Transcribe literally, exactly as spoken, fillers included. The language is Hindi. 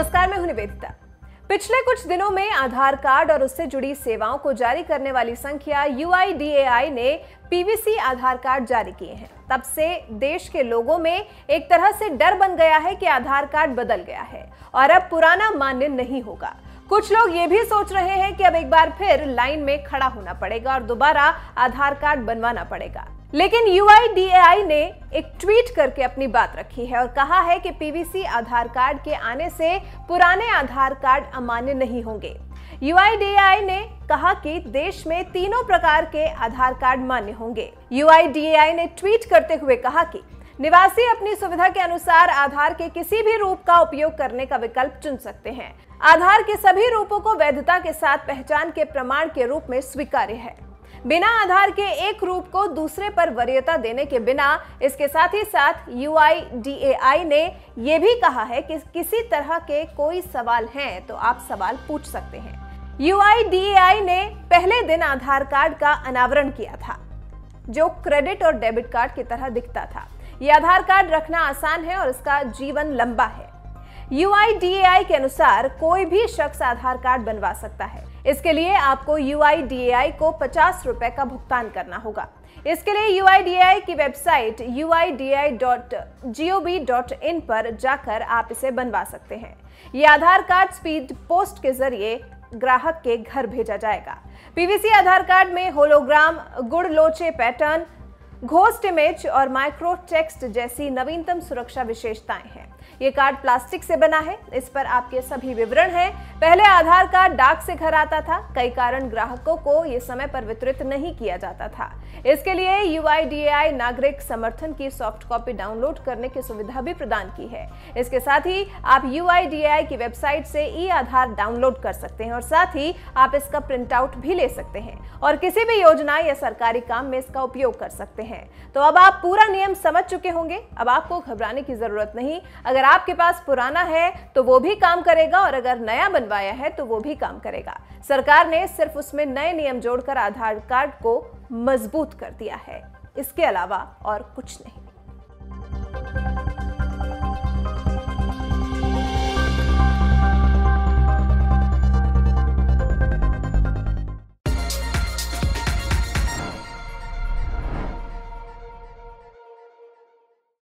नमस्कार, मैं हूं निवेदिता। पिछले कुछ दिनों में आधार कार्ड और उससे जुड़ी सेवाओं को जारी करने वाली संख्या U I D A I ने पीवीसी आधार कार्ड जारी किए हैं। तब से देश के लोगों में एक तरह से डर बन गया है कि आधार कार्ड बदल गया है और अब पुराना मान्य नहीं होगा। कुछ लोग ये भी सोच रहे हैं कि अब एक बार फिर लाइन में खड़ा होना पड़ेगा और दोबारा आधार कार्ड बनवाना पड़ेगा। लेकिन U I D A I ने एक ट्वीट करके अपनी बात रखी है और कहा है कि पीवीसी आधार कार्ड के आने से पुराने आधार कार्ड अमान्य नहीं होंगे। U I D A I ने कहा कि देश में तीनों प्रकार के आधार कार्ड मान्य होंगे। U I D A I ने ट्वीट करते हुए कहा कि निवासी अपनी सुविधा के अनुसार आधार के किसी भी रूप का उपयोग करने का विकल्प चुन सकते हैं। आधार के सभी रूपों को वैधता के साथ पहचान के प्रमाण के रूप में स्वीकार्य है। बिना आधार के एक रूप को दूसरे पर वरीयता देने के बिना इसके साथ ही साथ U I D A I ने यह भी कहा है कि किसी तरह के कोई सवाल हैं तो आप सवाल पूछ सकते हैं। U I D A I ने पहले दिन आधार कार्ड का अनावरण किया था, जो क्रेडिट और डेबिट कार्ड की तरह दिखता था। यह आधार कार्ड रखना आसान है और इसका जीवन लंबा है। U I D A I के अनुसार कोई भी शख्स आधार कार्ड बनवा सकता है। इसके लिए आपको U I D A I को पचास रुपए का भुगतान करना होगा। इसके लिए U I D A I की website u i d a i dot gov dot in पर जाकर आप इसे बनवा सकते हैं। ये आधार कार्ड स्पीड पोस्ट के जरिए ग्राहक के घर भेजा जाएगा। पीवीसी आधार कार्ड में hologram, guilloche pattern, ghost image और माइक्रो टेक्स्ट जैसी नवीनतम सुरक्षा विशेषताएं हैं। ये कार्ड प्लास्टिक से बना है। इस पर आपके सभी विवरण हैं। पहले आधार कार्ड डाक से घर आता था। कई कारण ग्राहकों को ये समय पर वितरित नहीं किया जाता था। इसके लिए U I D A I नागरिक समर्थन की सॉफ्ट कॉपी डाउनलोड करने की सुविधा भी प्रदान की है। इसके साथ ही आप U I D A I की वेबसाइट से ई आधार डाउनलोड कर सकते हैं और साथ ही आप इसका प्रिंट आउट भी ले सकते हैं और किसी भी योजना या सरकारी काम में इसका उपयोग कर सकते हैं। तो अब आप पूरा नियम समझ चुके होंगे। अब आपको घबराने की जरूरत नहीं। अगर आपके पास पुराना है तो वो भी काम करेगा और अगर नया बनवाया है तो वो भी काम करेगा। सरकार ने सिर्फ उसमें नए नियम जोड़कर आधार कार्ड को मजबूत कर दिया है, इसके अलावा और कुछ नहीं।